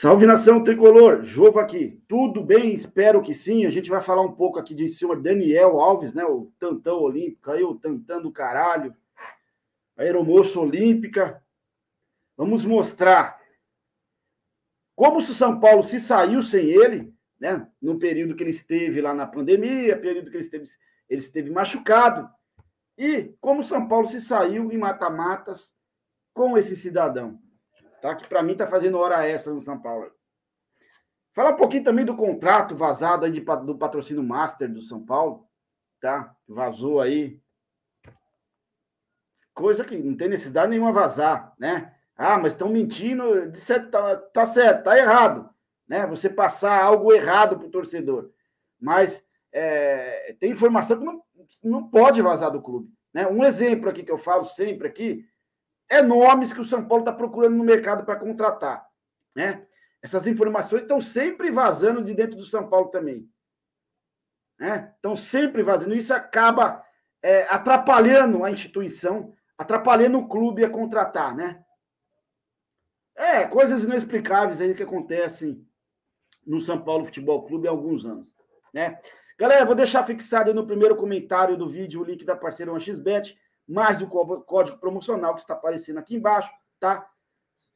Salve, nação tricolor, Jova aqui. Tudo bem? Espero que sim. A gente vai falar um pouco aqui de senhor Daniel Alves, né? O tantão olímpico, aí o tantão do caralho, a aeromoça olímpica. Vamos mostrar como se o São Paulo se saiu sem ele, né? No período que ele esteve lá na pandemia, período que ele esteve machucado. E como o São Paulo se saiu em mata-matas com esse cidadão. Tá? Que para mim tá fazendo hora extra no São Paulo. Falar um pouquinho também do contrato vazado aí do patrocínio Master do São Paulo, tá? Vazou aí. Coisa que não tem necessidade nenhuma vazar, né? Ah, mas estão mentindo, de certo, tá certo, tá errado, né? Você passar algo errado pro torcedor. Mas tem informação que não pode vazar do clube, né? Um exemplo aqui que eu falo sempre aqui, é nomes que o São Paulo está procurando no mercado para contratar, né? Essas informações estão sempre vazando de dentro do São Paulo também, né? Estão sempre vazando. Isso acaba atrapalhando a instituição, atrapalhando o clube a contratar, né? Coisas inexplicáveis aí que acontecem no São Paulo Futebol Clube há alguns anos, né? Galera, vou deixar fixado no primeiro comentário do vídeo o link da parceira 1xbet, mais do código promocional que está aparecendo aqui embaixo, tá?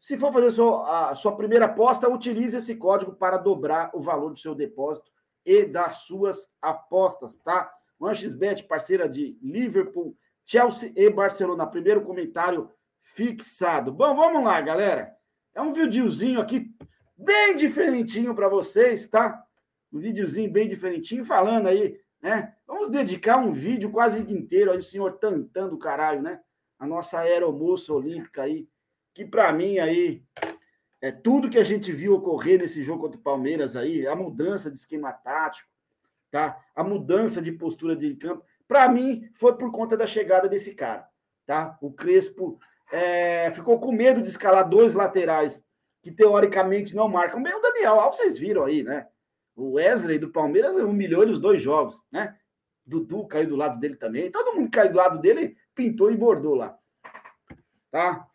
Se for fazer a sua primeira aposta, utilize esse código para dobrar o valor do seu depósito e das suas apostas, tá? 1xbet, parceira de Liverpool, Chelsea e Barcelona. Primeiro comentário fixado. Bom, vamos lá, galera. É um videozinho aqui bem diferentinho para vocês, tá? Um videozinho bem diferentinho falando aí, né? Vamos dedicar um vídeo quase inteiro aí, o senhor tantando do caralho, né? A nossa aeromoça olímpica aí, que pra mim aí é tudo que a gente viu ocorrer nesse jogo contra o Palmeiras aí, a mudança de esquema tático, tá? A mudança de postura de campo, pra mim foi por conta da chegada desse cara, tá? O Crespo ficou com medo de escalar dois laterais que teoricamente não marcam bem o Daniel Alves, vocês viram aí, né? O Wesley do Palmeiras humilhou ele os dois jogos, né? Dudu caiu do lado dele também. Todo mundo caiu do lado dele, pintou e bordou lá, tá?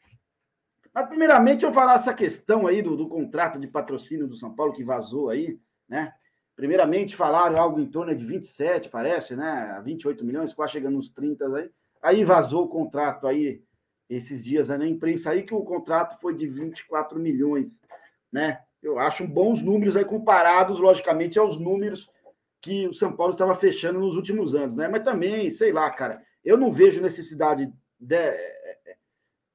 Mas primeiramente eu vou falar essa questão aí do contrato de patrocínio do São Paulo que vazou aí, né? Primeiramente falaram algo em torno de 27, parece, né? 28 milhões, quase chegando nos 30 aí. Aí vazou o contrato aí, esses dias aí na imprensa aí, que o contrato foi de 24 milhões, né? Eu acho bons números aí comparados, logicamente, aos números que o São Paulo estava fechando nos últimos anos, né? Mas também, sei lá, cara, eu não vejo necessidade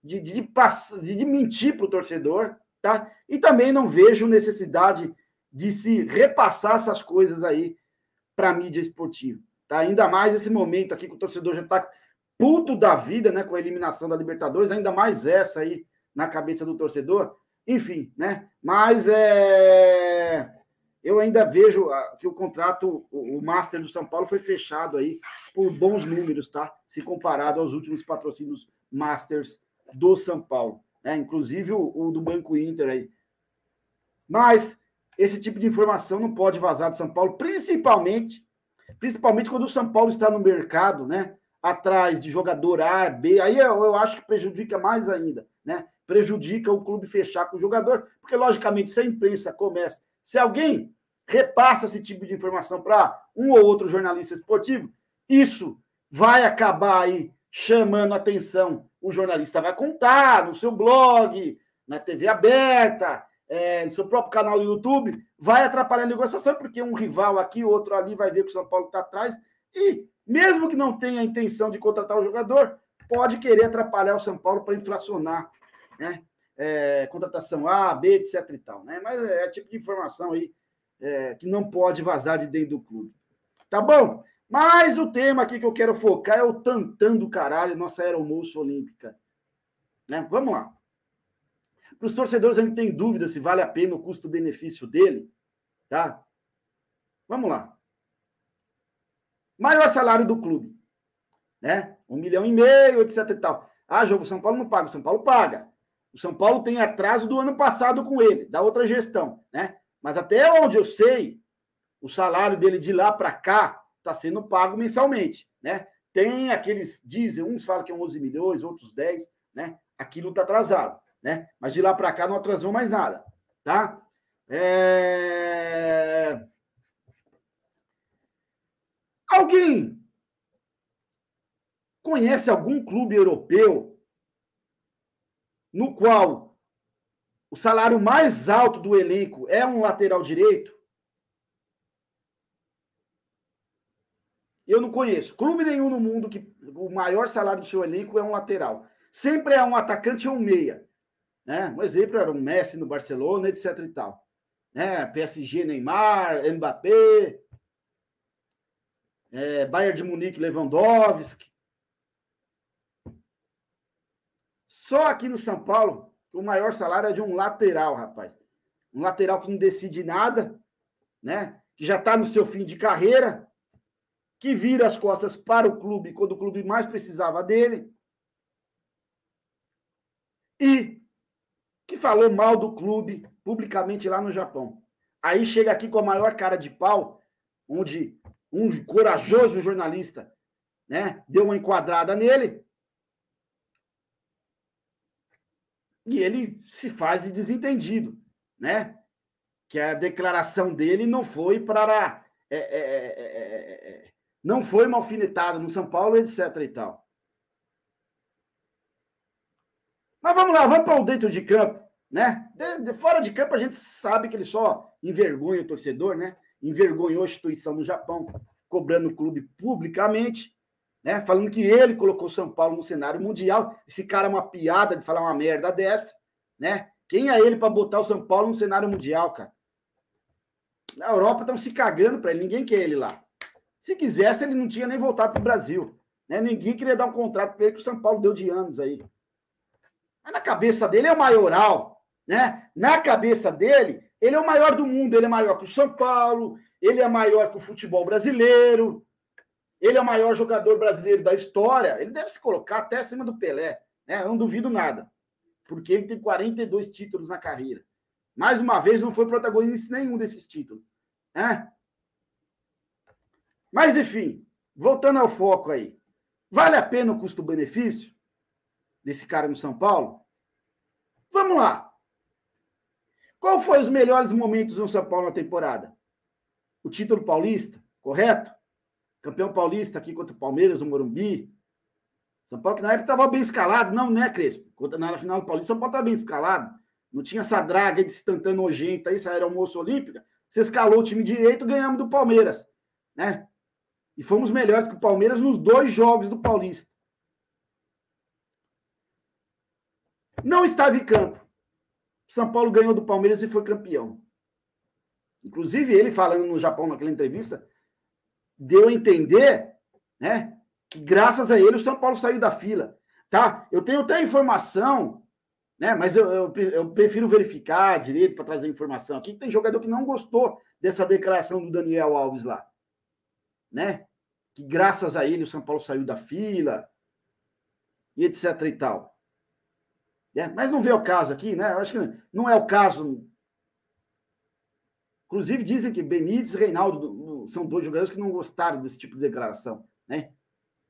de mentir para o torcedor, tá? E também não vejo necessidade de se repassar essas coisas aí para a mídia esportiva, tá? Ainda mais esse momento aqui que o torcedor já está puto da vida, né? Com a eliminação da Libertadores, ainda mais essa aí na cabeça do torcedor. Enfim, né? Mas eu ainda vejo que o contrato, o Master do São Paulo foi fechado aí por bons números, tá? Se comparado aos últimos patrocínios Masters do São Paulo, né? Inclusive o do Banco Inter aí. Mas esse tipo de informação não pode vazar do São Paulo, principalmente quando o São Paulo está no mercado, né? Atrás de jogador A, B, aí eu acho que prejudica mais ainda, né? Prejudica o clube fechar com o jogador, porque, logicamente, se a imprensa começa, se alguém repassa esse tipo de informação para um ou outro jornalista esportivo, isso vai acabar aí chamando a atenção. O jornalista vai contar no seu blog, na TV aberta, no seu próprio canal do YouTube, vai atrapalhar a negociação, porque um rival aqui, outro ali, vai ver que o São Paulo está atrás e, mesmo que não tenha a intenção de contratar o jogador, pode querer atrapalhar o São Paulo para inflacionar, né? Contratação A, B, etc e tal, né? Mas é tipo de informação aí que não pode vazar de dentro do clube, tá bom? Mas o tema aqui que eu quero focar é o tantão do caralho, nossa aeromoça olímpica, né? Vamos lá. Para os torcedores ainda tem dúvida se vale a pena o custo-benefício dele, tá? Vamos lá. Maior salário do clube, né? 1,5 milhão, etc e tal. Ah, João, o São Paulo não paga. O São Paulo paga. O São Paulo tem atraso do ano passado com ele, da outra gestão, né? Mas até onde eu sei, o salário dele de lá para cá está sendo pago mensalmente, né? Tem aqueles, dizem, uns falam que é 11 milhões, outros 10, né? Aquilo está atrasado, né? Mas de lá para cá não atrasou mais nada, tá? Alguém conhece algum clube europeu no qual o salário mais alto do elenco é um lateral direito? Eu não conheço. Clube nenhum no mundo que o maior salário do seu elenco é um lateral. Sempre é um atacante ou um meia. Né? Um exemplo era o Messi no Barcelona, etc. e tal. Né? PSG, Neymar, Mbappé, Bayern de Munique, Lewandowski. Só aqui no São Paulo, o maior salário é de um lateral, rapaz. Um lateral que não decide nada, né? Que já está no seu fim de carreira, que vira as costas para o clube quando o clube mais precisava dele e que falou mal do clube publicamente lá no Japão. Aí chega aqui com a maior cara de pau, onde um corajoso jornalista, né, deu uma enquadrada nele e ele se faz desentendido, né? Que a declaração dele não foi para... não foi uma alfinetada no São Paulo, etc. e tal. Mas vamos lá, vamos para o dentro de campo, né? Fora de campo a gente sabe que ele só envergonha o torcedor, né? Envergonhou a instituição no Japão, cobrando o clube publicamente, né? Falando que ele colocou São Paulo no cenário mundial. Esse cara é uma piada de falar uma merda dessa, né? Quem é ele para botar o São Paulo no cenário mundial, cara? Na Europa estão se cagando para ele, ninguém quer ele lá. Se quisesse, ele não tinha nem voltado para o Brasil. Né? Ninguém queria dar um contrato para ele que o São Paulo deu de anos aí. Mas na cabeça dele é o maioral. Né? Na cabeça dele, ele é o maior do mundo. Ele é maior que o São Paulo, ele é maior que o futebol brasileiro, ele é o maior jogador brasileiro da história. Ele deve se colocar até acima do Pelé. Né? Eu não duvido nada. Porque ele tem 42 títulos na carreira. Mais uma vez, não foi protagonista nenhum desses títulos. Né? Mas, enfim, voltando ao foco aí. Vale a pena o custo-benefício desse cara no São Paulo? Vamos lá. Qual foi os melhores momentos no São Paulo na temporada? O título paulista, correto? Campeão paulista aqui contra o Palmeiras, no Morumbi. São Paulo que na época estava bem escalado. Não, né, Crespo? Na final do Paulista, São Paulo estava bem escalado. Não tinha essa draga de se tantando nojenta aí, essa era almoço olímpica. Você escalou o time direito, ganhamos do Palmeiras, né? E fomos melhores que o Palmeiras nos dois jogos do Paulista. Não estava em campo. São Paulo ganhou do Palmeiras e foi campeão. Inclusive, ele falando no Japão naquela entrevista, deu a entender, né, que graças a ele o São Paulo saiu da fila. Tá? Eu tenho até informação, né, mas eu prefiro verificar direito para trazer informação aqui. Tem jogador que não gostou dessa declaração do Daniel Alves lá. Né? Que graças a ele o São Paulo saiu da fila e etc e tal. Mas não vê o caso aqui, né? Eu acho que não é o caso. Inclusive dizem que Benítez e Reinaldo são dois jogadores que não gostaram desse tipo de declaração, né?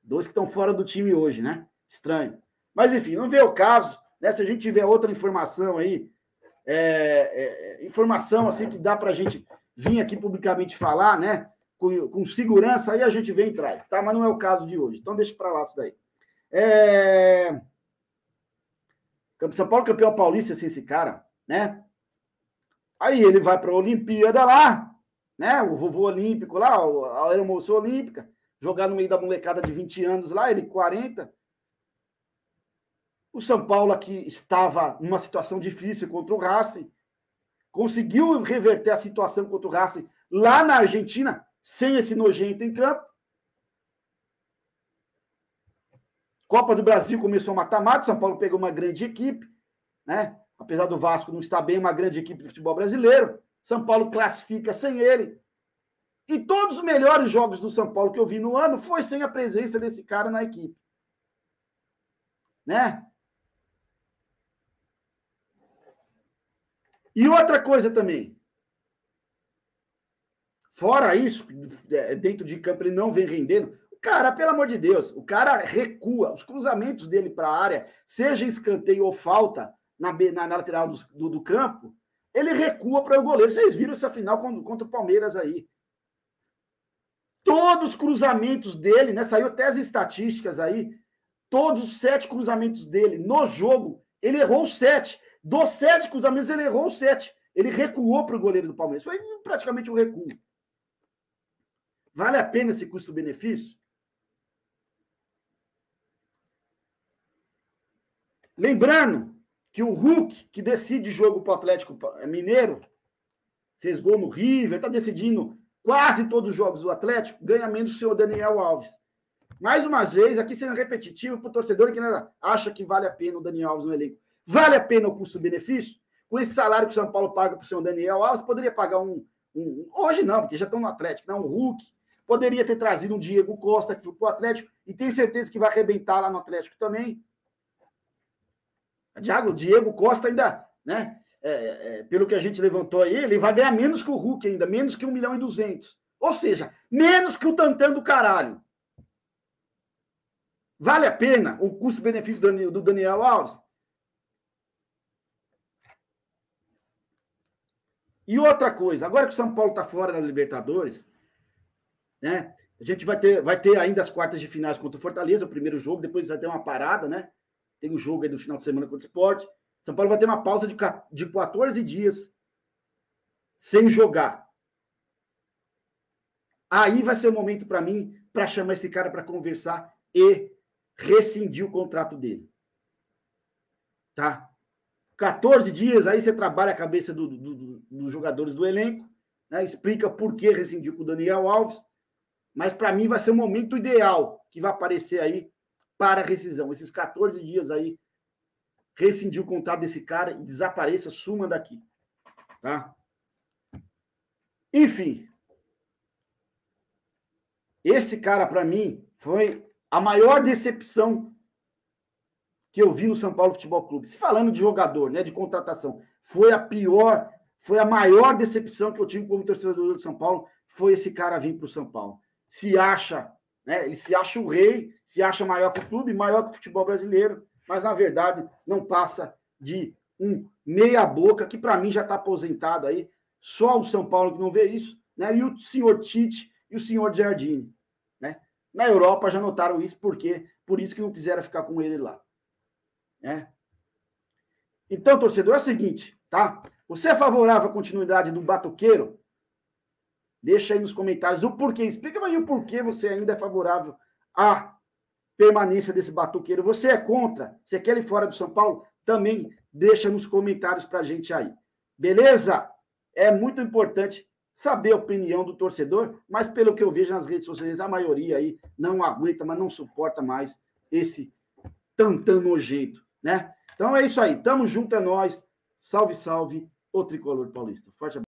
Dois que estão fora do time hoje, né? Estranho. Mas enfim, não vê o caso, né? Se a gente tiver outra informação aí, informação assim que dá pra gente vir aqui publicamente falar, né? Com segurança, aí a gente vem e traz, tá? Mas não é o caso de hoje. Então, deixa para lá isso daí. São Paulo campeão paulista, assim, esse cara, né? Aí ele vai para a Olimpíada lá, né? O vovô olímpico lá, a aeromoça olímpica, jogar no meio da molecada de 20 anos lá, ele 40. O São Paulo aqui estava numa situação difícil contra o Racing. Conseguiu reverter a situação contra o Racing lá na Argentina, sem esse nojento em campo. Copa do Brasil começou a mata-mata, São Paulo pegou uma grande equipe, né? Apesar do Vasco não estar bem, uma grande equipe de futebol brasileiro. São Paulo classifica sem ele. E todos os melhores jogos do São Paulo que eu vi no ano foi sem a presença desse cara na equipe. Né? E outra coisa também. Fora isso, dentro de campo ele não vem rendendo. Cara, pelo amor de Deus, o cara recua. Os cruzamentos dele para a área, seja escanteio ou falta na lateral do campo, ele recua para o goleiro. Vocês viram essa final contra o Palmeiras aí. Todos os cruzamentos dele, né? Saiu até as estatísticas aí. Todos os 7 cruzamentos dele no jogo, ele errou 7. Dos 7 cruzamentos, ele errou 7. Ele recuou para o goleiro do Palmeiras. Foi praticamente um recuo. Vale a pena esse custo-benefício? Lembrando que o Hulk, que decide jogo para o Atlético Mineiro, fez gol no River, está decidindo quase todos os jogos do Atlético, ganha menos o senhor Daniel Alves. Mais uma vez, aqui sendo repetitivo para o torcedor que acha que vale a pena o Daniel Alves no elenco. Vale a pena o custo-benefício? Com esse salário que o São Paulo paga para o senhor Daniel Alves, poderia pagar hoje não, porque já estão no Atlético, não, um Hulk. Poderia ter trazido um Diego Costa, que foi para o Atlético, e tenho certeza que vai arrebentar lá no Atlético também. O Diego Costa ainda, né? Pelo que a gente levantou aí, ele vai ganhar menos que o Hulk ainda, menos que 1.200.000. Ou seja, menos que o Tantan do caralho. Vale a pena o custo-benefício do Daniel Alves? E outra coisa, agora que o São Paulo está fora da Libertadores, né? A gente vai ter ainda as quartas de finais contra o Fortaleza, o primeiro jogo, depois vai ter uma parada, né? Tem um jogo aí no final de semana contra o Sport. São Paulo vai ter uma pausa de 14 dias sem jogar. Aí vai ser o momento para mim para chamar esse cara para conversar e rescindir o contrato dele. Tá? 14 dias, aí você trabalha a cabeça dos jogadores do elenco, né? Explica por que rescindiu com o Daniel Alves. Mas para mim vai ser o momento ideal que vai aparecer aí para a rescisão. Esses 14 dias aí, rescindir o contrato desse cara e desapareça, suma daqui. Tá? Enfim, esse cara, para mim, foi a maior decepção que eu vi no São Paulo Futebol Clube. Se falando de jogador, né, de contratação, foi a maior decepção que eu tive como torcedor do São Paulo, foi esse cara vir para o São Paulo. Se acha... Né? Ele se acha o rei, se acha maior que o clube, maior que o futebol brasileiro, mas, na verdade, não passa de um meia-boca, que, para mim, já está aposentado aí. Só o São Paulo que não vê isso, né? E o senhor Tite e o senhor Giardini, né? Na Europa já notaram isso, por isso que não quiseram ficar com ele lá. Né? Então, torcedor, é o seguinte, tá? Você é favorável à continuidade do Batuqueiro? Deixa aí nos comentários o porquê. Explica aí o porquê você ainda é favorável à permanência desse batuqueiro. Você é contra? Você quer ele fora do São Paulo? Também deixa nos comentários pra gente aí. Beleza? É muito importante saber a opinião do torcedor, mas pelo que eu vejo nas redes sociais, a maioria aí não aguenta, mas não suporta mais esse tantão nojento, né? Então é isso aí. Tamo junto, é nóis. Salve, salve, o Tricolor Paulista. Forte abraço.